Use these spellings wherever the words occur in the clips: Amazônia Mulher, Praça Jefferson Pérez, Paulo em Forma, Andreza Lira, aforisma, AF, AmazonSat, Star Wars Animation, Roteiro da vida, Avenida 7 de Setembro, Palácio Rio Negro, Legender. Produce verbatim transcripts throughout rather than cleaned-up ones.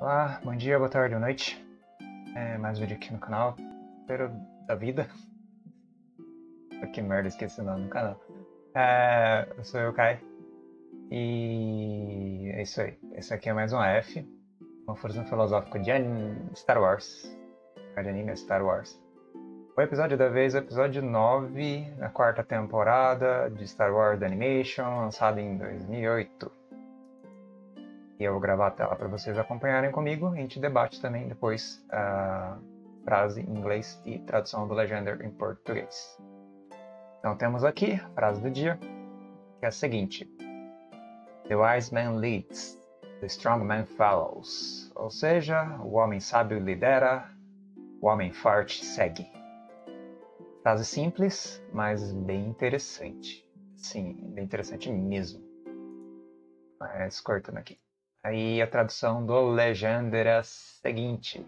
Olá, bom dia, boa tarde, boa noite. É, mais um vídeo aqui no canal, Roteiro da Vida. Que merda, esqueci o nome do canal. É, eu sou eu, Kai. E é isso aí. Esse aqui é mais um A F, uma força filosófica de Star Wars. De anime Star Wars. O episódio da vez é o episódio nove, da quarta temporada de Star Wars Animation, lançado em dois mil e oito. E eu vou gravar a tela para vocês acompanharem comigo. A gente debate também depois a frase em inglês e tradução do Legender em português. Então temos aqui a frase do dia, que é a seguinte: The wise man leads, the strong man follows. Ou seja, o homem sábio lidera, o homem forte segue. Frase simples, mas bem interessante. Sim, bem interessante mesmo. Mas cortando aqui. Aí a tradução do Legender é a seguinte: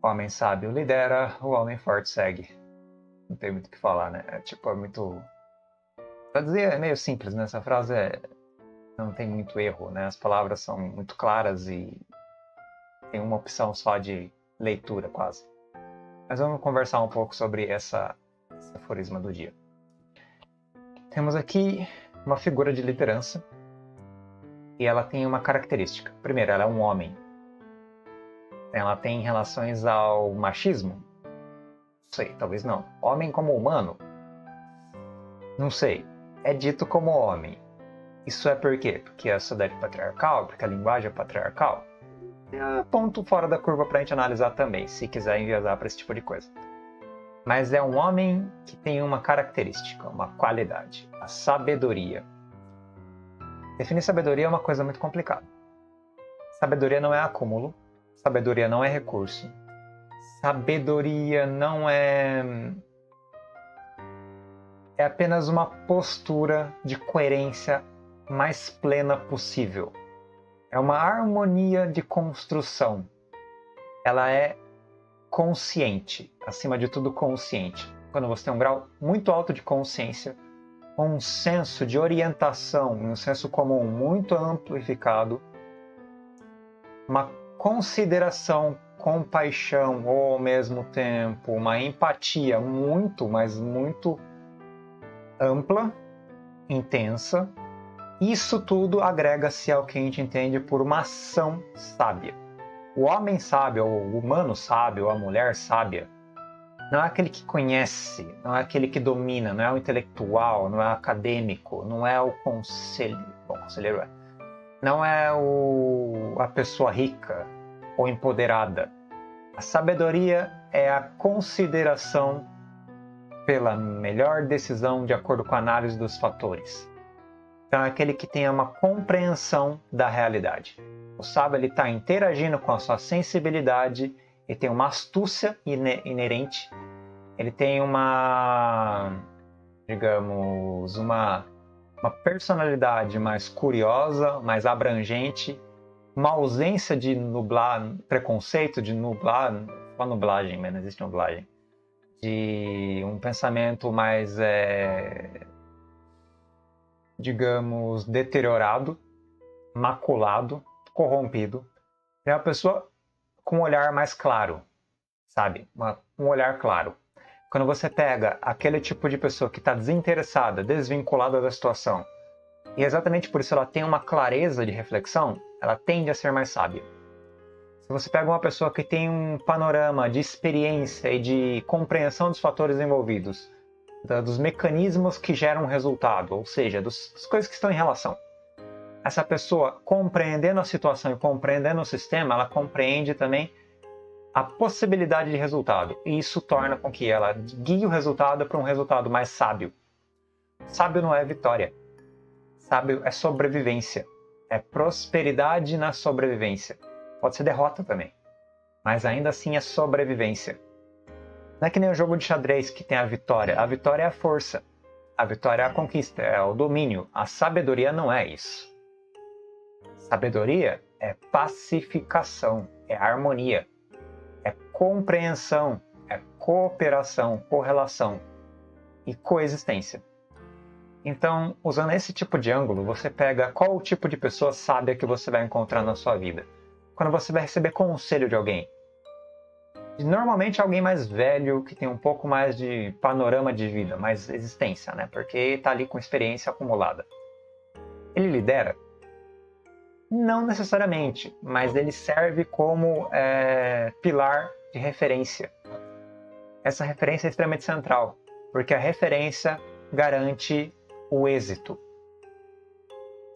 o homem sábio lidera, o homem forte segue. Não tem muito o que falar, né? É, tipo, é muito... Pra dizer, é meio simples, né? Essa frase é... não tem muito erro, né? As palavras são muito claras e tem uma opção só de leitura, quase. Mas vamos conversar um pouco sobre essa, esse aforisma do dia. Temos aqui uma figura de liderança. E ela tem uma característica. Primeiro, ela é um homem. Ela tem relações ao machismo? Não sei, talvez não. Homem como humano? Não sei. É dito como homem. Isso é por quê? Porque a sociedade é patriarcal? Porque a linguagem é patriarcal? É ponto fora da curva pra gente analisar também, se quiser enviesar para esse tipo de coisa. Mas é um homem que tem uma característica, uma qualidade. A sabedoria. Definir sabedoria é uma coisa muito complicada. Sabedoria não é acúmulo, sabedoria não é recurso, sabedoria não é... é apenas uma postura de coerência mais plena possível. É uma harmonia de construção. Ela é consciente, acima de tudo consciente. Quando você tem um grau muito alto de consciência, um senso de orientação, um senso comum muito amplificado, uma consideração, compaixão ou, ao mesmo tempo, uma empatia muito, mas muito ampla, intensa. Isso tudo agrega-se ao que a gente entende por uma ação sábia. O homem sábio, o humano sábio, a mulher sábia, não é aquele que conhece, não é aquele que domina, não é o intelectual, não é o acadêmico, não é o conselheiro, bom, conselheiro é, não é o, a pessoa rica ou empoderada. A sabedoria é a consideração pela melhor decisão de acordo com a análise dos fatores. Então é aquele que tem uma compreensão da realidade. O sábio está interagindo com a sua sensibilidade. Ele tem uma astúcia inerente, ele tem uma, digamos, uma, uma personalidade mais curiosa, mais abrangente, uma ausência de nublar, preconceito de nublar, só nublagem, mas não existe nublagem, de um pensamento mais, é, digamos, deteriorado, maculado, corrompido. É uma pessoa com um olhar mais claro, sabe? Uma, um olhar claro. Quando você pega aquele tipo de pessoa que está desinteressada, desvinculada da situação, e exatamente por isso ela tem uma clareza de reflexão, ela tende a ser mais sábia. Se você pega uma pessoa que tem um panorama de experiência e de compreensão dos fatores envolvidos, da, dos mecanismos que geram resultado, ou seja, dos, das coisas que estão em relação, essa pessoa, compreendendo a situação e compreendendo o sistema, ela compreende também a possibilidade de resultado. E isso torna com que ela guie o resultado para um resultado mais sábio. Sábio não é vitória. Sábio é sobrevivência. É prosperidade na sobrevivência. Pode ser derrota também. Mas ainda assim é sobrevivência. Não é que nem o jogo de xadrez que tem a vitória. A vitória é a força. A vitória é a conquista, é o domínio. A sabedoria não é isso. Sabedoria é pacificação, é harmonia, é compreensão, é cooperação, correlação e coexistência. Então, usando esse tipo de ângulo, você pega qual o tipo de pessoa sábia que você vai encontrar na sua vida. quando você vai receber conselho de alguém. E normalmente alguém mais velho, que tem um pouco mais de panorama de vida, mais existência, né? Porque está ali com experiência acumulada. Ele lidera? Não necessariamente, mas ele serve como é, pilar de referência. Essa referência é extremamente central, porque a referência garante o êxito.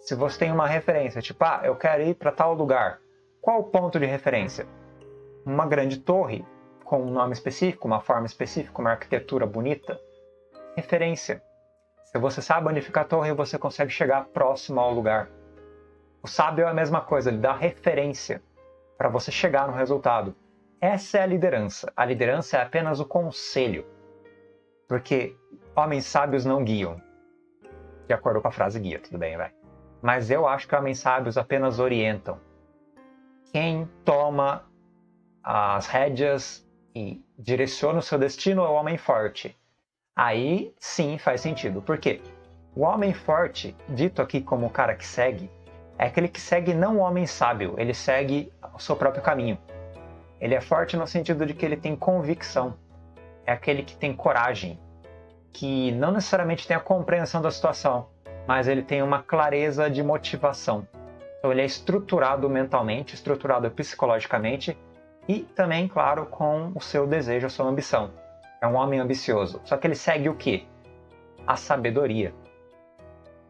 Se você tem uma referência, tipo, ah, eu quero ir para tal lugar, qual o ponto de referência? Uma grande torre, com um nome específico, uma forma específica, uma arquitetura bonita. Referência. Se você sabe onde fica a torre, você consegue chegar próximo ao lugar. O sábio é a mesma coisa, ele dá referência para você chegar no resultado. Essa é a liderança. A liderança é apenas o conselho, porque homens sábios não guiam. De acordo com a frase guia, tudo bem, vai. Mas eu acho que homens sábios apenas orientam. Quem toma as rédeas e direciona o seu destino é o homem forte. Aí sim faz sentido. Por quê? O homem forte, dito aqui como o cara que segue, é aquele que segue não o homem sábio, ele segue o seu próprio caminho. Ele é forte no sentido de que ele tem convicção. É aquele que tem coragem, que não necessariamente tem a compreensão da situação, mas ele tem uma clareza de motivação. Então ele é estruturado mentalmente, estruturado psicologicamente e também, claro, com o seu desejo, a sua ambição. É um homem ambicioso. Só que ele segue o quê? A sabedoria.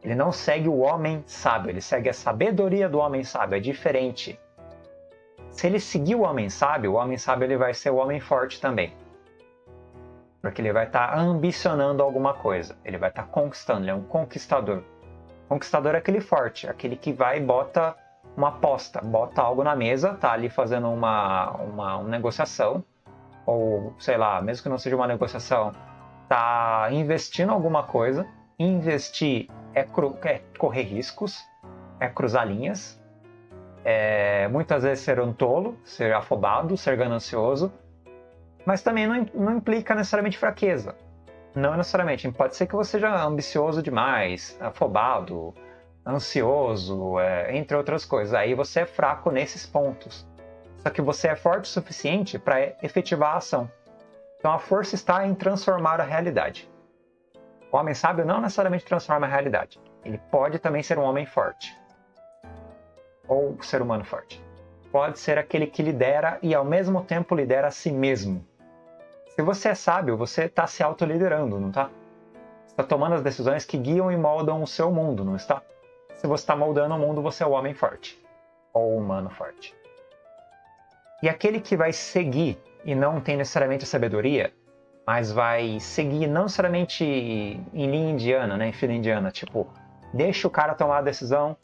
Ele não segue o homem sábio, ele segue a sabedoria do homem sábio, é diferente. Se ele seguir o homem sábio, o homem sábio ele vai ser o homem forte também. Porque ele vai estar ambicionando alguma coisa, ele vai estar conquistando, ele é um conquistador. Conquistador é aquele forte, aquele que vai e bota uma aposta, bota algo na mesa, tá ali fazendo uma, uma, uma negociação, ou sei lá, mesmo que não seja uma negociação, tá investindo alguma coisa. Investir é, cru, é correr riscos, é cruzar linhas. É, muitas vezes ser um tolo, ser afobado, ser ganancioso, mas também não, não implica necessariamente fraqueza. Não necessariamente, pode ser que você seja ambicioso demais, afobado, ansioso, é, entre outras coisas. Aí você é fraco nesses pontos, só que você é forte o suficiente para efetivar a ação. Então a força está em transformar a realidade. O homem sábio não necessariamente transforma a realidade, ele pode também ser um homem forte. Ou ser humano forte. Pode ser aquele que lidera e ao mesmo tempo lidera a si mesmo. Se você é sábio, você está se autoliderando, não está? Você está tomando as decisões que guiam e moldam o seu mundo, não está? Se você está moldando o mundo, você é o homem forte. Ou o humano forte. E aquele que vai seguir e não tem necessariamente a sabedoria, mas vai seguir não necessariamente em linha indiana, né? Em fila indiana, tipo, deixa o cara tomar a decisão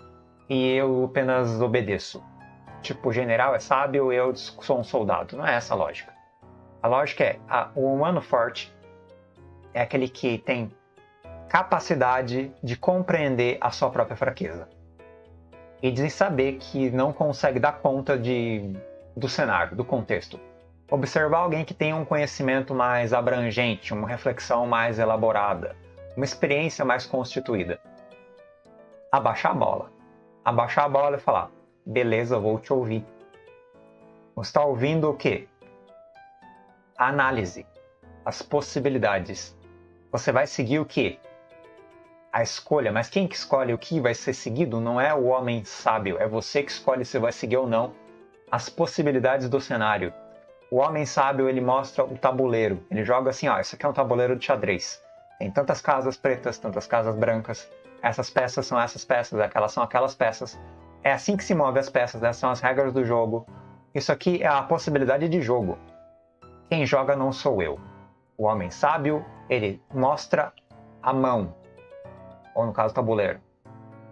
e eu apenas obedeço. Tipo, o general é sábio, eu sou um soldado. Não é essa a lógica. A lógica é, a, o humano forte é aquele que tem capacidade de compreender a sua própria fraqueza. E de saber que não consegue dar conta de, do cenário, do contexto. Observar alguém que tem um conhecimento mais abrangente, uma reflexão mais elaborada, uma experiência mais constituída. Abaixar a bola. Abaixar a bola e falar, beleza, vou te ouvir. Você está ouvindo o quê? A análise, as possibilidades. Você vai seguir o quê? A escolha. Mas quem que escolhe o que vai ser seguido não é o homem sábio, é você que escolhe se vai seguir ou não as possibilidades do cenário. O homem sábio, ele mostra o tabuleiro, ele joga assim, ó, isso aqui é um tabuleiro de xadrez. Tem tantas casas pretas, tantas casas brancas. Essas peças são essas peças, aquelas são aquelas peças. É assim que se move as peças, essas são as regras do jogo. Isso aqui é a possibilidade de jogo. Quem joga não sou eu. O homem sábio, ele mostra a mão, ou no caso o tabuleiro.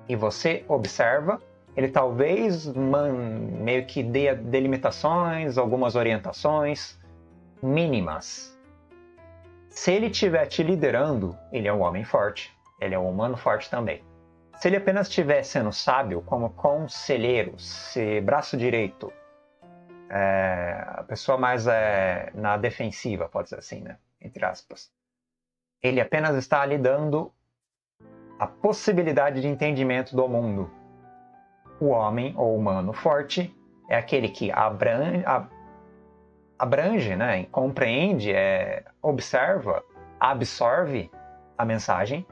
E você observa, ele talvez man, meio que dê delimitações, algumas orientações mínimas. Se ele estiver te liderando, ele é um homem forte. Ele é um humano forte também. Se ele apenas estiver sendo sábio, como conselheiro, se braço direito, é, a pessoa mais é, na defensiva, pode dizer assim, né? Entre aspas. Ele apenas está lhe dando a possibilidade de entendimento do mundo. O homem ou humano forte é aquele que abrange, abrange né, compreende, é, observa, absorve a mensagem,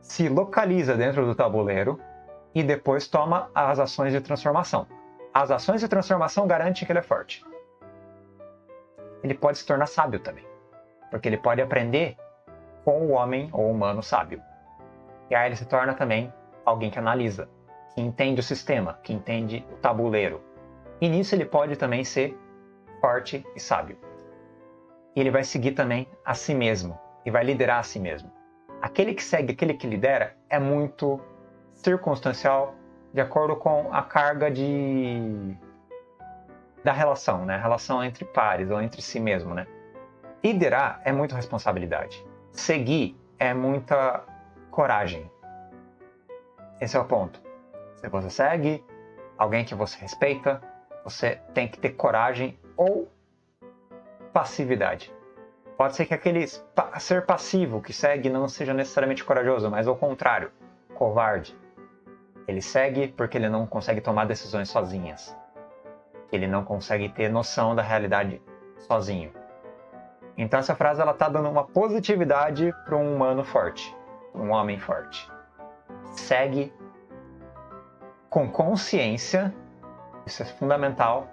se localiza dentro do tabuleiro e depois toma as ações de transformação. As ações de transformação garantem que ele é forte. Ele pode se tornar sábio também, porque ele pode aprender com o homem ou humano sábio. E aí ele se torna também alguém que analisa, que entende o sistema, que entende o tabuleiro. E nisso ele pode também ser forte e sábio. E ele vai seguir também a si mesmo, e vai liderar a si mesmo. Aquele que segue, aquele que lidera, é muito circunstancial, de acordo com a carga de... da relação, né? A relação entre pares ou entre si mesmo, né? Liderar é muita responsabilidade. Seguir é muita coragem. Esse é o ponto. Se você segue alguém que você respeita, você tem que ter coragem ou passividade. Pode ser que aquele ser passivo que segue não seja necessariamente corajoso, mas ao contrário, covarde. Ele segue porque ele não consegue tomar decisões sozinhas. Ele não consegue ter noção da realidade sozinho. Então essa frase está dando uma positividade para um humano forte, um homem forte. Segue com consciência, isso é fundamental,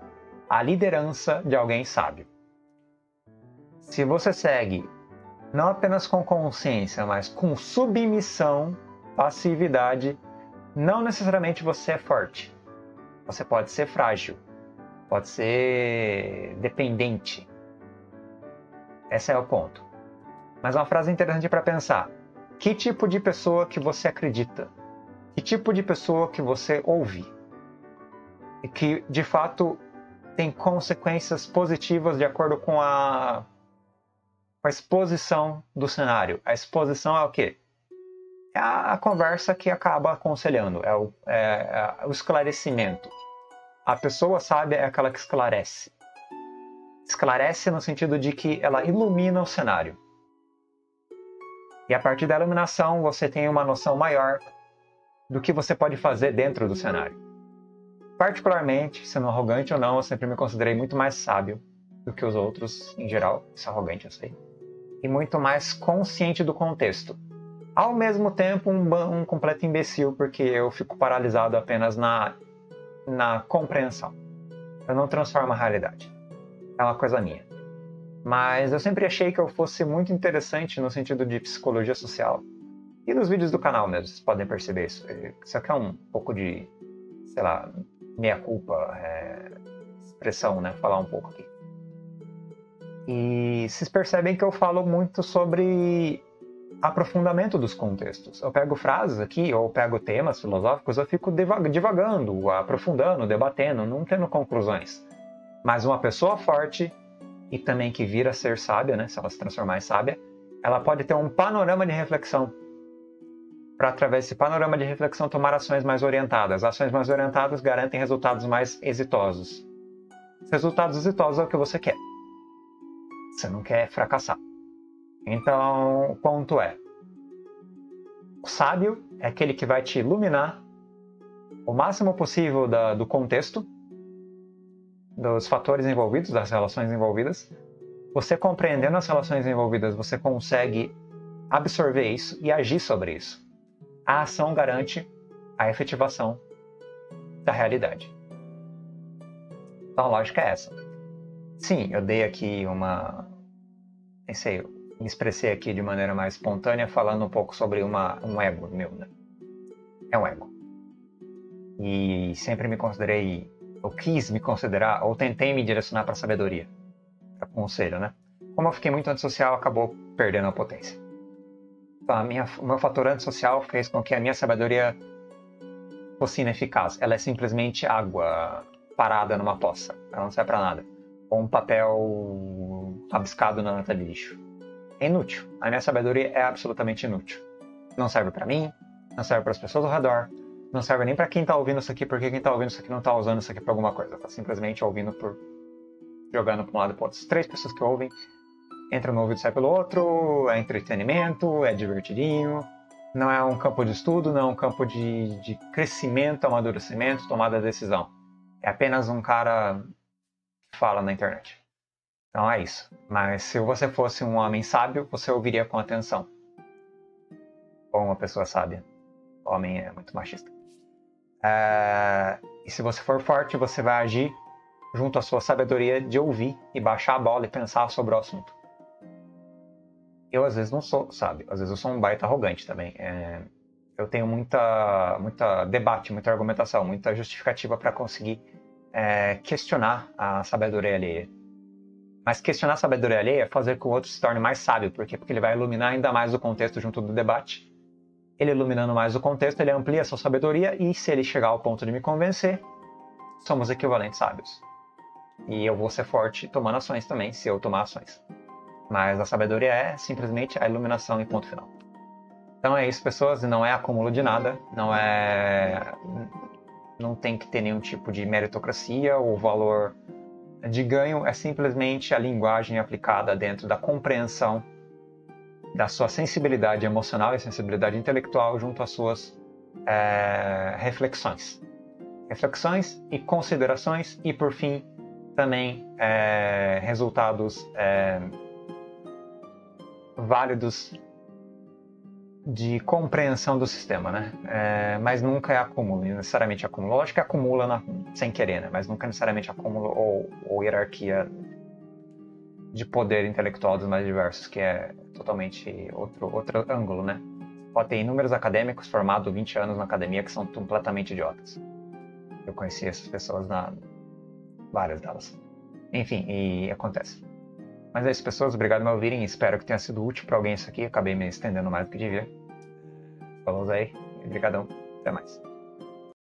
a liderança de alguém sábio. Se você segue não apenas com consciência, mas com submissão, passividade, não necessariamente você é forte. Você pode ser frágil, pode ser dependente. Esse é o ponto. Mas uma frase interessante para pensar. Que tipo de pessoa que você acredita? Que tipo de pessoa que você ouve? E que, de fato, tem consequências positivas de acordo com a... a exposição do cenário. A exposição é o quê? É a conversa que acaba aconselhando, é o, é, é o esclarecimento. A pessoa sábia é aquela que esclarece. Esclarece no sentido de que ela ilumina o cenário. E a partir da iluminação você tem uma noção maior do que você pode fazer dentro do cenário. Particularmente, sendo arrogante ou não, eu sempre me considerei muito mais sábio do que os outros em geral. Isso é arrogante, eu sei. E muito mais consciente do contexto. Ao mesmo tempo, um, um completo imbecil, porque eu fico paralisado apenas na, na compreensão. Eu não transformo a realidade. É uma coisa minha. Mas eu sempre achei que eu fosse muito interessante no sentido de psicologia social. E nos vídeos do canal mesmo, vocês podem perceber isso. Isso aqui é um pouco de, sei lá, meia-culpa, é, expressão, né? Falar um pouco aqui. E vocês percebem que eu falo muito sobre... aprofundamento dos contextos. Eu pego frases aqui, ou pego temas filosóficos, eu fico divagando, aprofundando, debatendo, não tendo conclusões. Mas uma pessoa forte, e também que vira a ser sábia, né, se ela se transformar em sábia, ela pode ter um panorama de reflexão, para através desse panorama de reflexão tomar ações mais orientadas. Ações mais orientadas garantem resultados mais exitosos. Resultados exitosos é o que você quer. Você não quer fracassar. Então, o ponto é, o sábio é aquele que vai te iluminar o máximo possível da, do contexto, dos fatores envolvidos, das relações envolvidas. Você compreendendo as relações envolvidas, você consegue absorver isso e agir sobre isso. A ação garante a efetivação da realidade. Então, a lógica é essa. Sim, eu dei aqui uma... nem sei eu. Me expressei aqui de maneira mais espontânea, falando um pouco sobre uma, um ego meu, né? É um ego. E sempre me considerei, eu quis me considerar, ou tentei me direcionar para sabedoria, para conselho, né? Como eu fiquei muito antissocial, acabou perdendo a potência. Então, a minha, o meu fator antissocial fez com que a minha sabedoria fosse ineficaz. Ela é simplesmente água parada numa poça, ela não serve para nada. Ou um papel rabiscado na lata de lixo. É inútil. A minha sabedoria é absolutamente inútil. Não serve pra mim, não serve para as pessoas ao redor, não serve nem pra quem tá ouvindo isso aqui, porque quem tá ouvindo isso aqui não tá usando isso aqui pra alguma coisa. Tá simplesmente ouvindo por... jogando pra um lado e pro outro. As três pessoas que ouvem, entra no ouvido e sai pelo outro, é entretenimento, é divertidinho, não é um campo de estudo, não é um campo de, de crescimento, amadurecimento, tomada de decisão. é apenas um cara que fala na internet. Então é isso. Mas se você fosse um homem sábio, você ouviria com atenção. Ou uma pessoa sábia. O homem é muito machista. É... E se você for forte, você vai agir junto à sua sabedoria de ouvir e baixar a bola e pensar sobre o assunto. Eu às vezes não sou, sabe? Às vezes eu sou um baita arrogante também. É... Eu tenho muita, muita debate, muita argumentação, muita justificativa para conseguir é, questionar a sabedoria alheia. Mas questionar a sabedoria alheia é fazer com que o outro se torne mais sábio. Por quê? Porque ele vai iluminar ainda mais o contexto junto do debate. Ele iluminando mais o contexto, ele amplia a sua sabedoria e se ele chegar ao ponto de me convencer, somos equivalentes sábios. E eu vou ser forte tomando ações também, se eu tomar ações. Mas a sabedoria é simplesmente a iluminação e ponto final. Então é isso, pessoas. Não é acúmulo de nada. Não é... Não tem que ter nenhum tipo de meritocracia ou valor de ganho. É simplesmente a linguagem aplicada dentro da compreensão da sua sensibilidade emocional e sensibilidade intelectual junto às suas é... reflexões. Reflexões e considerações e, por fim, também é... resultados... É... válidos de compreensão do sistema, né? É, mas nunca é acúmulo, necessariamente acúmulo. Lógico que acumula na, sem querer, né? Mas nunca necessariamente acúmulo ou, ou hierarquia de poder intelectual dos mais diversos, que é totalmente outro, outro ângulo, né? Pode ter inúmeros acadêmicos formados vinte anos na academia que são completamente idiotas. Eu conheci essas pessoas, na várias delas. Enfim, e acontece. Mas é isso, pessoas. Obrigado por me ouvirem. Espero que tenha sido útil para alguém isso aqui. Acabei me estendendo mais do que devia. Falou aí. Obrigadão. Até mais.